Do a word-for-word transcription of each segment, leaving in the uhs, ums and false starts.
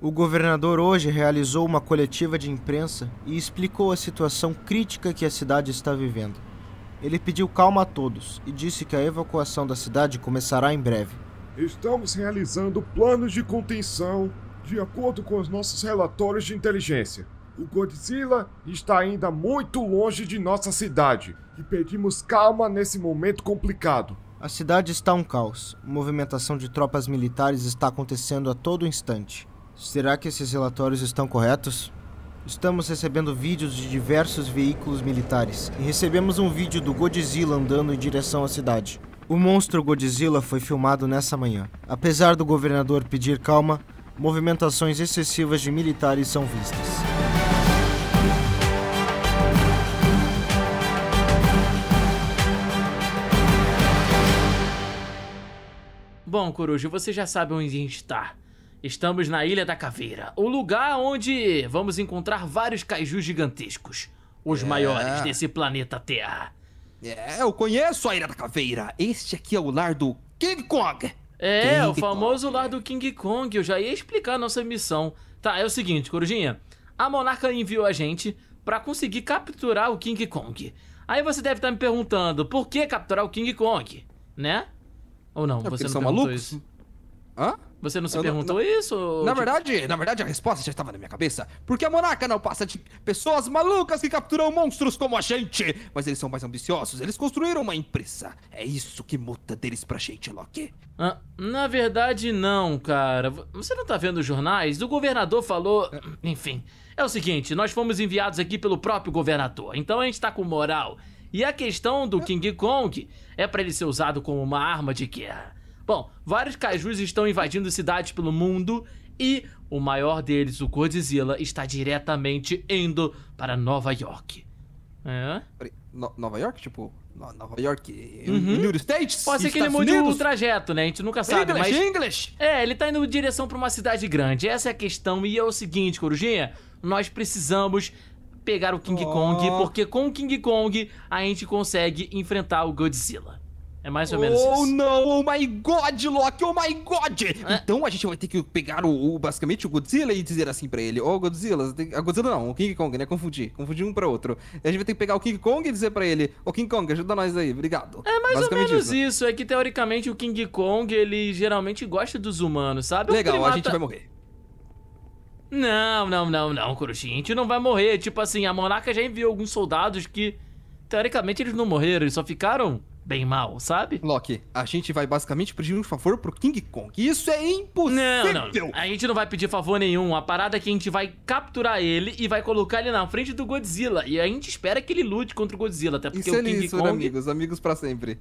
O governador hoje realizou uma coletiva de imprensa e explicou a situação crítica que a cidade está vivendo. Ele pediu calma a todos e disse que a evacuação da cidade começará em breve. Estamos realizando planos de contenção de acordo com os nossos relatórios de inteligência. O Godzilla está ainda muito longe de nossa cidade e pedimos calma nesse momento complicado. A cidade está um caos. A movimentação de tropas militares está acontecendo a todo instante. Será que esses relatórios estão corretos? Estamos recebendo vídeos de diversos veículos militares e recebemos um vídeo do Godzilla andando em direção à cidade. O monstro Godzilla foi filmado nessa manhã. Apesar do governador pedir calma, movimentações excessivas de militares são vistas. Bom, Coruja, você já sabe onde a gente está. Estamos na Ilha da Caveira, o lugar onde vamos encontrar vários kaijus gigantescos, os é. maiores desse planeta Terra. É, eu conheço a Ilha da Caveira. Este aqui é o lar do King Kong. É, King o famoso Kong. lar do King Kong. Eu já ia explicar a nossa missão. Tá, é o seguinte, Corujinha. A Monarca enviou a gente pra conseguir capturar o King Kong. Aí você deve estar me perguntando, por que capturar o King Kong? Né? Ou não? É, você não são malucos? Isso? Hã? Você não se eu perguntou não, não. isso? Ou... Na verdade, na verdade a resposta já estava na minha cabeça. Porque a Monarca não passa de pessoas malucas que capturam monstros como a gente. Mas eles são mais ambiciosos, eles construíram uma empresa. É isso que muda deles pra gente, Loki. Ah, na verdade não, cara. Você não tá vendo os jornais? O governador falou... É. Enfim, é o seguinte, nós fomos enviados aqui pelo próprio governador. Então a gente tá com moral. E a questão do é. King Kong é pra ele ser usado como uma arma de guerra. Bom, vários kaijus estão invadindo cidades pelo mundo e o maior deles, o Godzilla, está diretamente indo para Nova York. É? No, Nova York? Tipo, no, Nova York, uhum. United States? Pode ser que ele mude o trajeto, né? A gente nunca sabe, English, mas... English. É, ele tá indo em direção para uma cidade grande. Essa é a questão e é o seguinte, Corujinha, nós precisamos pegar o King oh. Kong, porque com o King Kong a gente consegue enfrentar o Godzilla. É mais ou menos oh, isso. Oh, não! Oh, my God, Loki! Oh, my God! É. Então a gente vai ter que pegar, o, o basicamente, o Godzilla e dizer assim pra ele, ô, oh, Godzilla... A Godzilla não, o King Kong, né? Confundi. Confundi um pra outro. A gente vai ter que pegar o King Kong e dizer pra ele, ô, oh, King Kong, ajuda nós aí, obrigado. É mais ou menos isso. isso. É que, teoricamente, o King Kong, ele geralmente gosta dos humanos, sabe? Legal, a mata... gente vai morrer. Não, não, não, não, Corujinha. A gente não vai morrer. Tipo assim, a Monarca já enviou alguns soldados que, teoricamente, eles não morreram. Eles só ficaram... bem mal, sabe? Loki, a gente vai basicamente pedir um favor pro King Kong. Isso é impossível! Não, não. A gente não vai pedir favor nenhum. A parada é que a gente vai capturar ele e vai colocar ele na frente do Godzilla. E a gente espera que ele lute contra o Godzilla, até porque o King Kong... amigos, amigos pra sempre.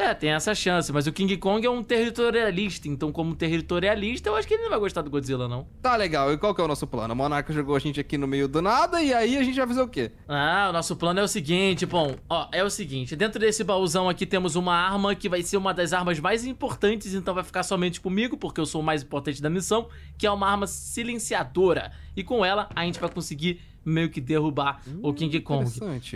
É, tem essa chance, mas o King Kong é um territorialista, então como territorialista eu acho que ele não vai gostar do Godzilla, não. Tá legal, e qual que é o nosso plano? A Monarca jogou a gente aqui no meio do nada e aí a gente vai fazer o quê? Ah, o nosso plano é o seguinte, bom, ó, é o seguinte, dentro desse baúzão aqui temos uma arma que vai ser uma das armas mais importantes, então vai ficar somente comigo, porque eu sou o mais importante da missão, que é uma arma silenciadora, e com ela a gente vai conseguir... meio que derrubar hum, o King Kong.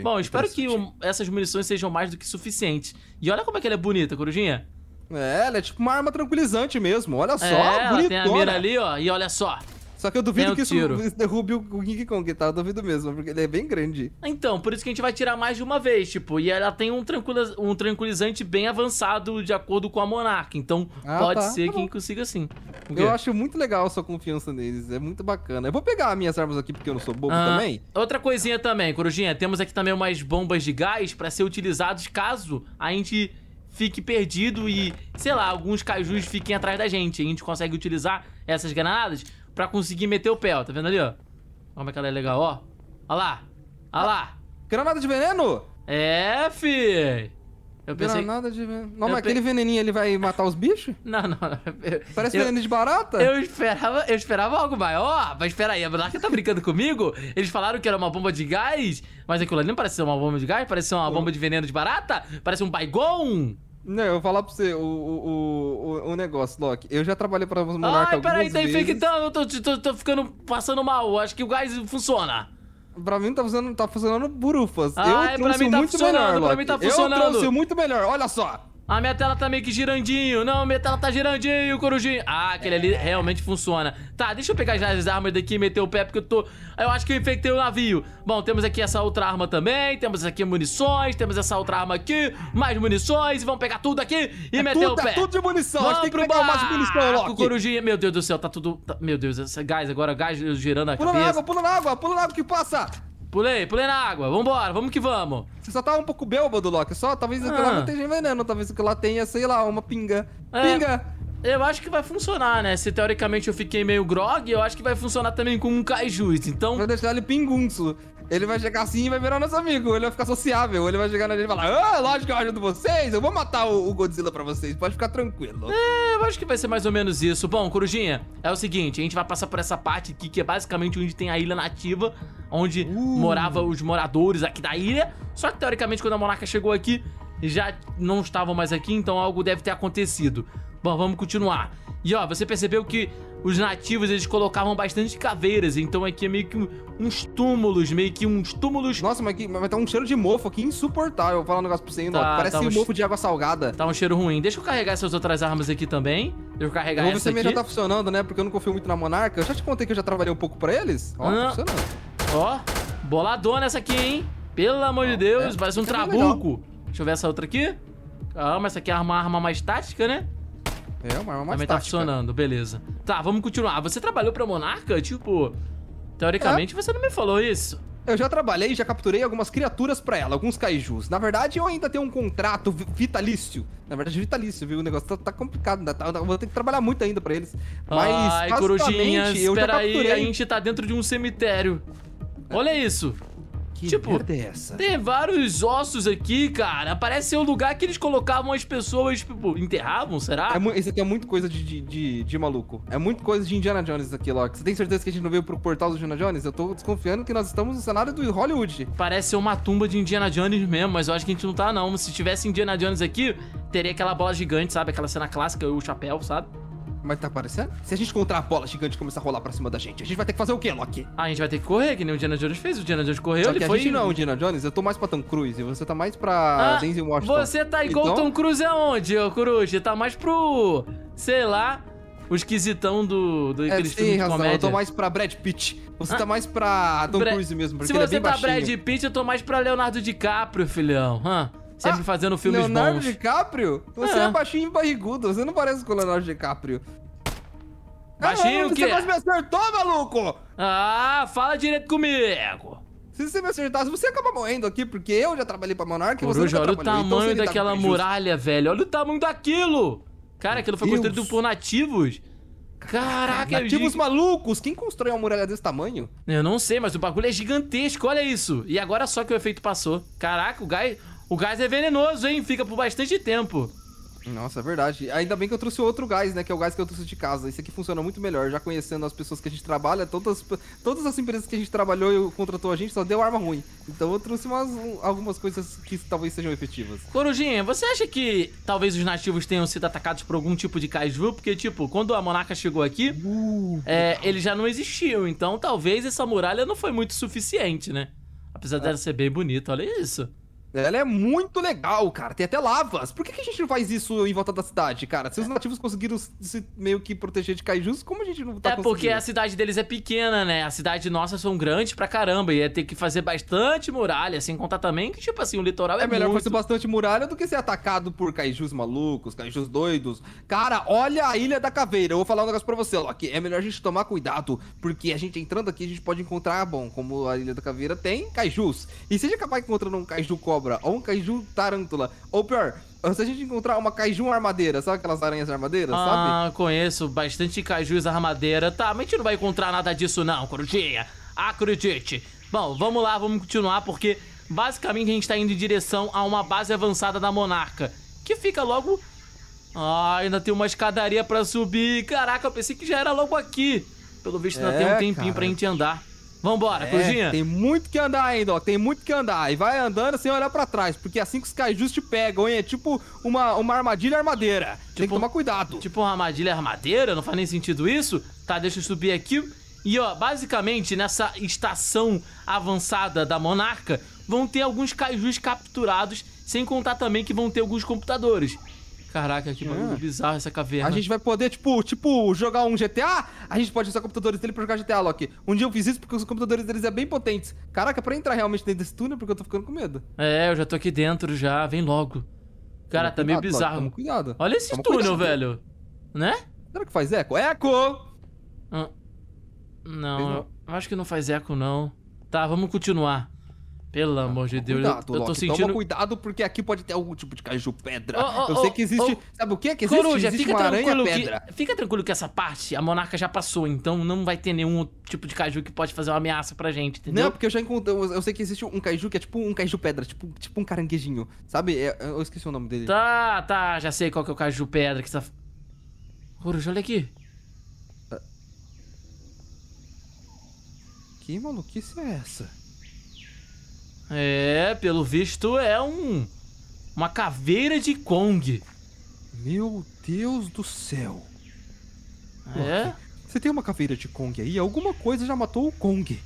Bom, espero que o, essas munições sejam mais do que suficientes. E olha como é que ela é bonita, Corujinha. É, ela é tipo uma arma tranquilizante mesmo. Olha só, é, bonitona. Tem a mira ali, ó, e olha só. Só que eu duvido um que isso tiro. derrube o King Kong, tá? Eu duvido mesmo, porque ele é bem grande. Então, por isso que a gente vai tirar mais de uma vez, tipo. E ela tem um, tranquiliz um tranquilizante bem avançado de acordo com a Monarca. Então, ah, pode tá, ser tá quem consiga sim. Eu acho muito legal a sua confiança neles, é muito bacana. Eu vou pegar as minhas armas aqui, porque eu não sou bobo ah, também. Outra coisinha também, Corujinha. Temos aqui também umas bombas de gás pra ser utilizados caso a gente... fique perdido e, sei lá, alguns kaijus fiquem atrás da gente. A gente consegue utilizar essas granadas pra conseguir meter o pé, ó. Tá vendo ali, ó? Como é que ela é legal, ó. Olha lá, olha lá. Granada de veneno? É, fi. Eu pensei... Granada de veneno. Não, eu mas pe... aquele veneninho ele vai matar os bichos? Não, não. Eu... Parece eu... veneno de barata. Eu esperava, eu esperava algo maior. Mas espera aí, a Monarca tá brincando comigo? Eles falaram que era uma bomba de gás, mas aquilo ali não parece ser uma bomba de gás, parece ser uma oh. bomba de veneno de barata, parece um baigon. Não, eu vou falar pra você o, o, o, o negócio, Loki. Eu já trabalhei pra Monarca algumas vezes. Ai, peraí, tá infectando, eu tô, tô, tô ficando passando mal. Acho que o gás funciona. Pra mim tá funcionando, tá funcionando burufas. Ah, eu é, pra mim tá muito funcionando, melhor, pra mim tá funcionando. Eu trouxe muito melhor, olha só. A minha tela tá meio que girandinho. Não, minha tela tá girandinho, corujinho. Ah, aquele é. ali realmente funciona. Tá, deixa eu pegar as armas daqui e meter o pé, porque eu tô... Eu acho que eu infectei o navio. Bom, temos aqui essa outra arma também. Temos aqui munições. Temos essa outra arma aqui. Mais munições. E vamos pegar tudo aqui e é meter tudo, o pé. É tudo de munição. Vamos tem que pegar mais munição, Loki. Corujinho. Meu Deus do céu, tá tudo... Tá... Meu Deus, esse gás agora, gás girando a pula cabeça. Pula na água, pula na água, pula na água que passa. Pulei, pulei na água. Vambora, vamos que vamos. Você só tá um pouco bêbado, Loki. Só, talvez ah. aquilo lá não esteja envenenando. Talvez aquilo lá tenha, sei lá, uma pinga. É, pinga! Eu acho que vai funcionar, né? Se teoricamente eu fiquei meio grog, eu acho que vai funcionar também com um kaiju. Então... Vai deixar ele pingunço. Ele vai chegar assim e vai virar nosso amigo. Ele vai ficar sociável. Ele vai chegar na gente e falar: ah, lógico que eu ajudo vocês. Eu vou matar o, o Godzilla pra vocês. Pode ficar tranquilo. É, eu acho que vai ser mais ou menos isso. Bom, Corujinha, é o seguinte. A gente vai passar por essa parte aqui, que é basicamente onde tem a ilha nativa. Onde uh. moravam os moradores aqui da ilha. Só que, teoricamente, quando a Monarca chegou aqui, já não estavam mais aqui. Então, algo deve ter acontecido. Bom, vamos continuar. E, ó, você percebeu que... Os nativos, eles colocavam bastante caveiras, então aqui é meio que um, uns túmulos, meio que uns túmulos... Nossa, mas, aqui, mas tá um cheiro de mofo aqui insuportável, vou falar um negócio pra você, hein, tá, ó, parece tá um mofo de água salgada. Tá um cheiro ruim. Deixa eu carregar essas outras armas aqui também, deixa eu carregar essa aqui. O já tá funcionando, né, porque eu não confio muito na Monarca. Eu já te contei que eu já trabalhei um pouco pra eles. Ó, ah, tá funcionando. Ó, boladona essa aqui, hein. Pelo amor ah, de Deus, é, parece um trabuco. É Deixa eu ver essa outra aqui. Calma, essa aqui é uma arma mais tática, né. É, uma arma mais Também tática. Tá funcionando, beleza. Tá, vamos continuar. Você trabalhou pra Monarca? Tipo, teoricamente é. você não me falou isso. Eu já trabalhei, já capturei algumas criaturas pra ela, alguns kaijus. Na verdade, eu ainda tenho um contrato vitalício. Na verdade, vitalício, viu? O negócio tá, tá complicado, tá, tá, vou ter que trabalhar muito ainda pra eles. Mas, Ai, basicamente, eu já capturei... Aí, a gente tá dentro de um cemitério. Olha isso. Que tipo, merda é essa? Tem vários ossos aqui, cara. Parece ser um lugar que eles colocavam as pessoas, tipo, enterravam, será? É, isso aqui é muito coisa de, de, de, de maluco. É muito coisa de Indiana Jones aqui, Loki. Você tem certeza que a gente não veio pro portal do Indiana Jones? Eu tô desconfiando que nós estamos no cenário do Hollywood. Parece ser uma tumba de Indiana Jones mesmo, mas eu acho que a gente não tá, não. Se tivesse Indiana Jones aqui, teria aquela bola gigante, sabe? Aquela cena clássica, o chapéu, sabe? Mas tá aparecendo? Se a gente encontrar a bola gigante e começar a rolar pra cima da gente, a gente vai ter que fazer o quê, Loki? Ah, a gente vai ter que correr, que nem o Indiana Jones fez. O Indiana Jones correu, Só ele que foi... a gente não é o Indiana Jones, eu tô mais pra Tom Cruise e você tá mais pra ah, Denzel Washington. Você tá igual então... Tom Cruise aonde, ô Coruja? Tá mais pro... sei lá... O esquisitão do, do é, aqueles filmes de comédia. Eu tô mais pra Brad Pitt. Você ah, tá mais pra Tom Bra... Cruise mesmo, porque Se ele é bem baixinho. Se você tá Brad Pitt, eu tô mais pra Leonardo DiCaprio, filhão. Hã? Sempre ah, fazendo filmes Leonardo bons. Leonardo DiCaprio? Você ah. é baixinho e barrigudo. Você não parece com o Leonardo DiCaprio. Baixinho ah, o quê? Você quase me acertou, maluco! Ah, fala direito comigo. Se você me acertasse, você acaba morrendo aqui, porque eu já trabalhei pra Monarca e você nunca trabalhou. Olha o tamanho então, daquela muralha, velho. Olha o tamanho daquilo. Cara, aquilo foi construído por nativos. Caraca, nativos malucos! Quem constrói uma muralha desse tamanho? Eu não sei, mas o bagulho é gigantesco. Olha isso. E agora só que o efeito passou. Caraca, o gás... O gás é venenoso, hein? Fica por bastante tempo. Nossa, é verdade. Ainda bem que eu trouxe outro gás, né? Que é o gás que eu trouxe de casa. Esse aqui funciona muito melhor. Já conhecendo as pessoas que a gente trabalha, todas, todas as empresas que a gente trabalhou e contratou a gente só deu arma ruim. Então eu trouxe umas, algumas coisas que talvez sejam efetivas. Corujinha, você acha que talvez os nativos tenham sido atacados por algum tipo de kaiju? Porque, tipo, quando a Monarca chegou aqui, uh, é, ele já não existiu. Então talvez essa muralha não foi muito suficiente, né? Apesar é. dela ser bem bonita, olha isso. Ela é muito legal, cara. Tem até lavas. Por que, que a gente não faz isso em volta da cidade, cara? Se os nativos conseguiram se meio que proteger de kaijus, como a gente não tá conseguindo? É porque a cidade deles é pequena, né? A cidade nossa são grandes pra caramba. E ia ter que fazer bastante muralha, sem contar também que, tipo assim, o litoral é, é melhor muito... fazer bastante muralha do que ser atacado por kaijus malucos, kaijus doidos. Cara, olha a Ilha da Caveira. Eu vou falar um negócio pra você, Loki. É melhor a gente tomar cuidado, porque a gente entrando aqui, a gente pode encontrar, bom, como a Ilha da Caveira tem kaijus. E seja capaz de encontrando um kaiju cobra, ou um kaiju tarântula, ou pior, se a gente encontrar uma kaiju armadeira, sabe aquelas aranhas armadeiras, ah, sabe? Ah, conheço bastante kaijus armadeira. Tá, mas a gente não vai encontrar nada disso não, Corujinha. Acredite. Bom, vamos lá, vamos continuar, porque basicamente a gente tá indo em direção a uma base avançada da Monarca, que fica logo... Ah, ainda tem uma escadaria pra subir. Caraca, eu pensei que já era logo aqui. Pelo visto ainda é, tem um tempinho cara. pra gente andar. Vambora, é, Corujinha. Tem muito que andar ainda, ó. Tem muito que andar. E vai andando sem olhar pra trás, porque assim que os kaijus te pegam, hein? É tipo uma, uma armadilha armadeira. Tipo, tem que tomar cuidado. Tipo uma armadilha armadeira? Não faz nem sentido isso? Tá, deixa eu subir aqui. E, ó, basicamente, nessa estação avançada da Monarca, vão ter alguns kaijus capturados, sem contar também que vão ter alguns computadores. Caraca, que bagulho bizarro essa caverna. A gente vai poder, tipo, tipo, jogar um G T A? A gente pode usar computadores dele pra jogar G T A, Loki. Um dia eu fiz isso porque os computadores deles é bem potentes. Caraca, pra entrar realmente dentro desse túnel, porque eu tô ficando com medo. É, eu já tô aqui dentro já. Vem logo. Cara, toma, tá meio cuidado, bizarro. Loki, toma cuidado. Olha esse toma túnel, cuidado, velho. Né? Será que faz eco? Eco! Ah, não, eu acho que não faz eco, não. Tá, vamos continuar. Pelo amor de Deus, cuidado, eu tô Loki, sentindo... Toma cuidado, porque aqui pode ter algum tipo de caju pedra. Oh, oh, eu sei que existe... Oh, sabe o que é que existe? Coruja, existe fica uma aranha pedra. Que... Fica tranquilo que essa parte a Monarca já passou, então não vai ter nenhum tipo de caju que pode fazer uma ameaça pra gente, entendeu? Não, porque eu já encontrei... Eu sei que existe um caju que é tipo um caju pedra, tipo, tipo um caranguejinho, sabe? Eu esqueci o nome dele. Tá, tá, já sei qual que é o caju pedra que você tá... Coruja, olha aqui. Que maluquice é essa? É, pelo visto é um... Uma caveira de Kong. Meu Deus do céu. É? Loki, você tem uma caveira de Kong aí? Alguma coisa já matou o Kong.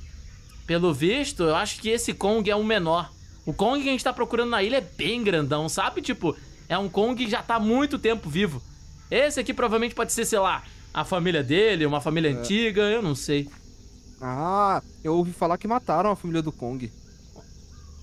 Pelo visto, eu acho que esse Kong é um menor. O Kong que a gente tá procurando na ilha é bem grandão, sabe? Tipo, é um Kong que já tá há muito tempo vivo. Esse aqui provavelmente pode ser, sei lá, a família dele, uma família é. antiga, eu não sei. Ah, eu ouvi falar que mataram a família do Kong.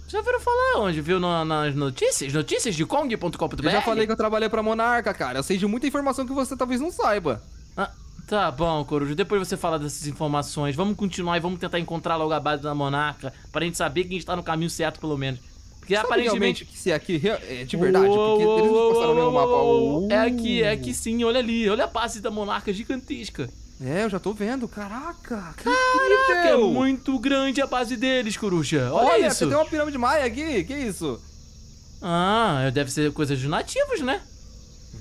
Já viram falar onde? Viu na, nas notícias? Notícias de Kong ponto com ponto br? Eu já falei que eu trabalhei pra Monarca, cara. Eu sei de muita informação que você talvez não saiba. Ah, tá bom, Coruja. Depois você fala dessas informações. Vamos continuar e vamos tentar encontrar logo a base da Monarca pra gente saber que a gente tá no caminho certo, pelo menos. Porque sabe aparentemente... que se é aqui é de verdade, uou, porque eles não postaram nenhum mapa. Uou. É aqui, é aqui sim. Olha ali. Olha a base da Monarca gigantesca. É, eu já tô vendo, caraca! Que caraca, é muito grande a base deles, Coruja. Olha, Olha isso. Você tem uma pirâmide maia aqui, que isso? Ah, deve ser coisa de nativos, né?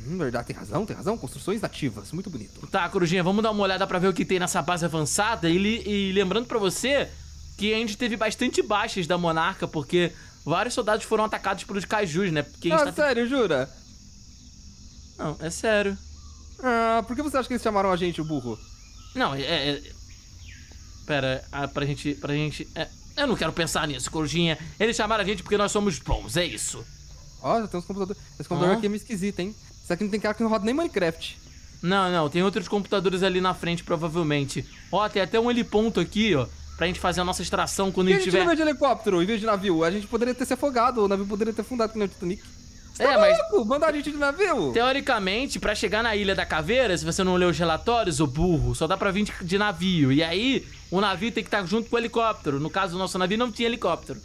Hum, verdade, tem razão, tem razão, construções nativas, muito bonito. Tá, Corujinha, vamos dar uma olhada pra ver o que tem nessa base avançada. E, e lembrando pra você que a gente teve bastante baixas da Monarca, porque vários soldados foram atacados pelos kaijus, né? Porque a gente ah, tá... sério, jura? Não, é sério. Ah, por que você acha que eles chamaram a gente, o burro? Não, é... é... Pera, ah, pra gente... Pra gente é... Eu não quero pensar nisso, Corujinha. Eles chamaram a gente porque nós somos bons, é isso. Ó, já tem uns computadores... Esse computador ah. aqui é meio esquisito, hein? Isso aqui não tem cara que não roda nem Minecraft. Não, não, tem outros computadores ali na frente, provavelmente. Ó, tem até um heliponto aqui, ó, pra gente fazer a nossa extração quando e a gente tiver... a gente não veio de helicóptero em vez de navio? A gente poderia ter se afogado, o navio poderia ter fundado com o Titanic. Você é, tá mas louco? Mandar a gente de navio? Teoricamente, pra chegar na Ilha da Caveira, se você não ler os relatórios, ô burro, só dá pra vir de, de navio. E aí, o navio tem que estar junto com o helicóptero. No caso, o nosso navio não tinha helicóptero.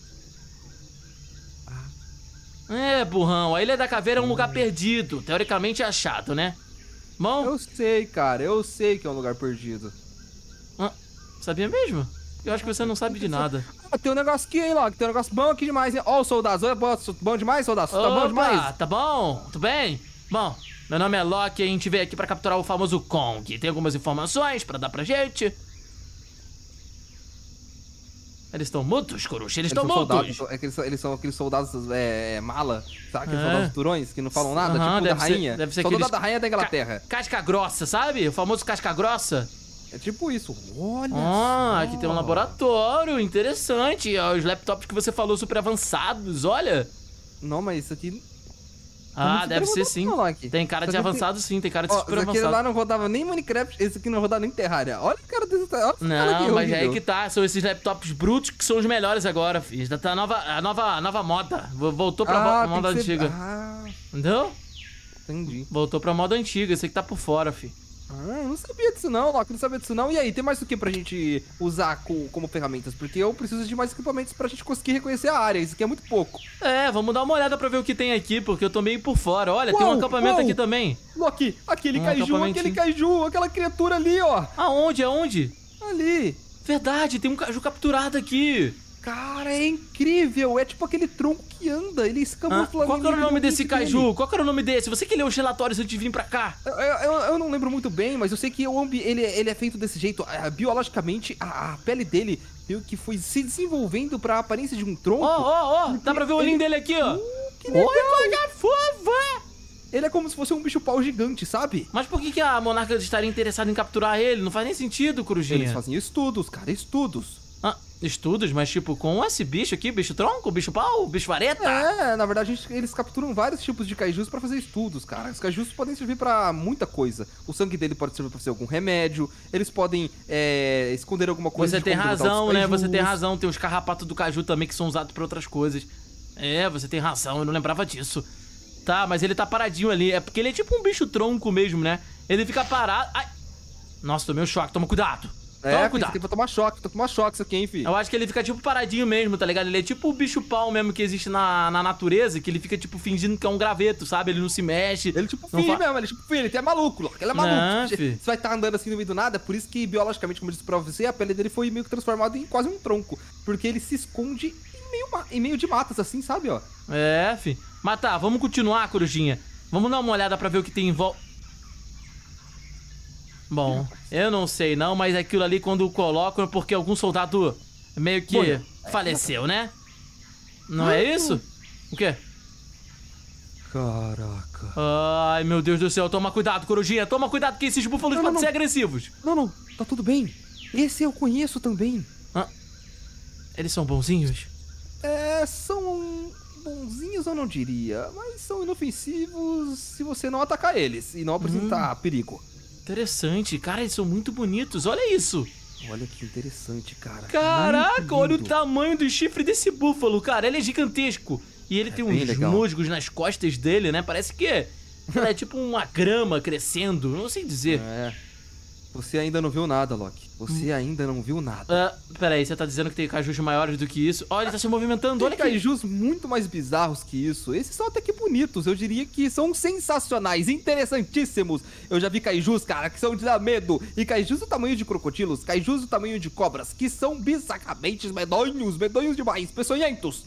Ah. É, burrão, a Ilha da Caveira é um lugar perdido. Teoricamente é achado, né? Bom... Eu sei, cara, eu sei que é um lugar perdido. Ah, sabia mesmo? Eu acho que você não sabe de nada. Ah, tem um negócio aqui, hein, Loki? Tem um negócio bom aqui demais, hein? Ó, oh, soldados, olha, bom demais, soldados? Tá bom demais? Tá bom, tudo bem? Bom, meu nome é Loki e a gente veio aqui pra capturar o famoso Kong. Tem algumas informações pra dar pra gente? Eles estão mudos, Coruja? Eles estão mudos? Soldados, é que eles, são, eles são aqueles soldados é, mala, sabe? Aqueles é. soldados turões que não falam nada, uhum, tipo deve da ser, rainha. Deve ser Soldado aqueles... da rainha da Inglaterra. Ca casca grossa, sabe? O famoso casca grossa. É tipo isso, olha ah, só. Aqui tem um laboratório, interessante. Os laptops que você falou super avançados, olha. Não, mas isso aqui... Ah, deve ser sim. Tem cara de avançado sim, tem cara de super avançado. Aquele lá não rodava nem Minecraft, esse aqui não rodava nem Terraria. Olha o cara desse... Não, mas é aí que tá, são esses laptops brutos que são os melhores agora, filho. Tá a nova, a nova, a nova moda, voltou pra moda antiga. Ah, entendeu? Entendi. Voltou pra moda antiga, esse aqui tá por fora, filho. Ah, eu não sabia disso não, Loki, não sabia disso não. E aí, tem mais o que pra gente usar com, como ferramentas? Porque eu preciso de mais equipamentos pra gente conseguir reconhecer a área, isso aqui é muito pouco. É, vamos dar uma olhada pra ver o que tem aqui, porque eu tô meio por fora. Olha, uou, tem um acampamento uou. aqui também. Loki, aquele um kaiju, aquele kaiju, aquela criatura ali, ó. Aonde, aonde? Ali. Verdade, tem um kaiju capturado aqui. Cara, é incrível, é tipo aquele tronco que anda, ele escamou ah, Qual que era o nome desse kaiju? Qual que era o nome desse? Você que leu os relatórios antes de vir pra cá? Eu, eu, eu não lembro muito bem, mas eu sei que o ambi, ele, ele é feito desse jeito. Biologicamente, a, a pele dele meio que foi se desenvolvendo pra aparência de um tronco. Ó, ó, ó, dá pra ver o olhinho ele... dele aqui, ó. Hum, que legal. Oi, coisa fofa! Ele é como se fosse um bicho-pau gigante, sabe? Mas por que, que a Monarca estaria interessada em capturar ele? Não faz nem sentido, Corujinha. Eles fazem estudos, cara, estudos. Ah, estudos, mas tipo, com esse bicho aqui, bicho tronco, bicho pau, bicho vareta. É, na verdade gente, eles capturam vários tipos de kaijus pra fazer estudos, cara. Os kaijus podem servir pra muita coisa. O sangue dele pode servir pra fazer algum remédio. Eles podem é, esconder alguma coisa. Você tem razão, né? Você tem razão. Tem os carrapatos do kaiju também que são usados pra outras coisas. É, você tem razão, eu não lembrava disso. Tá, mas ele tá paradinho ali. É porque ele é tipo um bicho tronco mesmo, né? Ele fica parado... Ai. Nossa, tomei um choque, toma cuidado. É, toma cuidado. Tem que tomar choque, tem que tomar choque isso aqui, hein, filho. Eu acho que ele fica tipo paradinho mesmo, tá ligado? Ele é tipo o bicho pau mesmo que existe na, na natureza, que ele fica tipo fingindo que é um graveto, sabe? Ele não se mexe. Ele tipo filho fala... mesmo, ele tipo filho, ele é maluco, Loki, ele é maluco. Não, você vai estar tá andando assim no meio do nada, por isso que biologicamente, como eu disse pra você, a pele dele foi meio que transformada em quase um tronco. Porque ele se esconde em meio, em meio de matas assim, sabe, ó. É, fi. Mas tá, vamos continuar, corujinha. Vamos dar uma olhada pra ver o que tem em volta. Bom, eu não sei não, mas aquilo ali quando colocam é porque algum soldado meio que Boa. faleceu, né? Não ah, é isso? O quê? Caraca. Ai, meu Deus do céu, toma cuidado, corujinha. Toma cuidado que esses búfalos não, podem não, ser não. agressivos. Não, não, tá tudo bem. Esse eu conheço também. Ah, eles são bonzinhos? É, são... bonzinhos eu não diria, mas são inofensivos se você não atacar eles e não apresentar hum. perigo. Interessante, cara, eles são muito bonitos, olha isso. Olha que interessante, cara. Caraca, olha o tamanho do chifre desse búfalo, cara, ele é gigantesco. E ele é tem uns legal. musgos nas costas dele, né, parece que é, é tipo uma grama crescendo, não sei dizer. É, você ainda não viu nada, Loki, você hum. ainda não viu nada. Uh, peraí, você tá dizendo que tem cajus maiores do que isso? Olha, ele tá se movimentando, tem olha cajus que... muito mais bizarros que isso, esses são até que bonitos, eu diria que são sensacionais, interessantíssimos. Eu já vi cajus, cara, que são de dar medo, e cajus do tamanho de crocodilos, cajus do tamanho de cobras, que são bizarramente medonhos, medonhos demais, peçonhentos.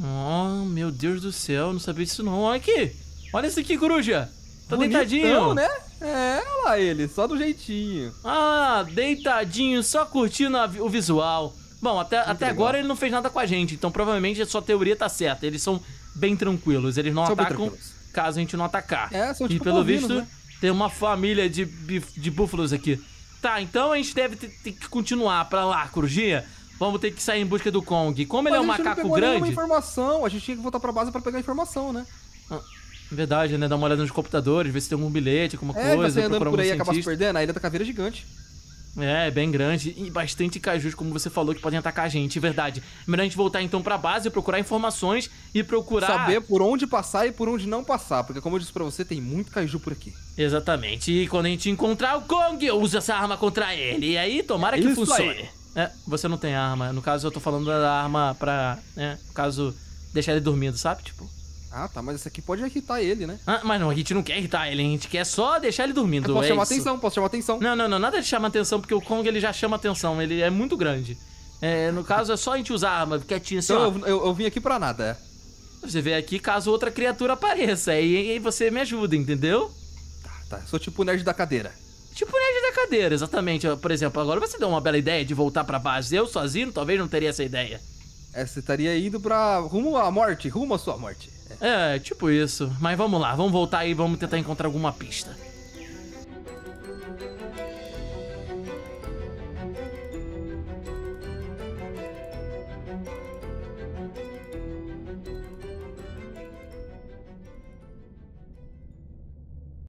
Oh, meu Deus do céu, não sabia disso não, olha aqui, olha isso aqui, coruja. Tá deitadinho, né? É, olha lá ele, só do jeitinho. Ah, deitadinho, só curtindo a, o visual. Bom, até, até agora ele não fez nada com a gente, então provavelmente a sua teoria tá certa. Eles são bem tranquilos, eles não são atacam caso a gente não atacar. É, são tipo E pelo bovinos, visto, né? Tem uma família de, de búfalos aqui. Tá, então a gente deve ter, ter que continuar pra lá, corujinha. Vamos ter que sair em busca do Kong. Como Mas ele é um macaco grande... Mas informação, a gente tinha que voltar pra base pra pegar informação, né? Ah. Verdade, né? Dá uma olhada nos computadores, ver se tem algum bilhete, alguma é, coisa. É, tá andando por aí e acaba se perdendo. A Ilha da Caveira é gigante. É, bem grande. E bastante cajus, como você falou, que podem atacar a gente. Verdade. Melhor a gente voltar então pra base, procurar informações e procurar... saber por onde passar e por onde não passar. Porque, como eu disse pra você, tem muito caju por aqui. Exatamente. E quando a gente encontrar o Kong, eu uso essa arma contra ele. E aí, tomara que Isso funcione. Aí. É, você não tem arma. No caso, eu tô falando da arma pra... né? No caso, deixar ele dormindo, sabe? Tipo... Ah, tá, mas esse aqui pode irritar ele, né? Ah, mas não, a gente não quer irritar ele, a gente quer só deixar ele dormindo. Eu posso é chamar isso. atenção, posso chamar atenção. Não, não, não, nada de chamar atenção, porque o Kong ele já chama atenção, ele é muito grande. É, no caso, é só a gente usar a arma quietinha assim, eu, eu, eu, eu vim aqui pra nada, é. Você vem aqui caso outra criatura apareça, aí você me ajuda, entendeu? Tá, tá, eu sou tipo o nerd da cadeira. Tipo o nerd da cadeira, exatamente. Por exemplo, agora você deu uma bela ideia de voltar pra base. Eu sozinho talvez não teria essa ideia. É, você estaria indo pra... rumo à morte, rumo à sua morte. É, tipo isso. Mas vamos lá, vamos voltar aí e vamos tentar encontrar alguma pista.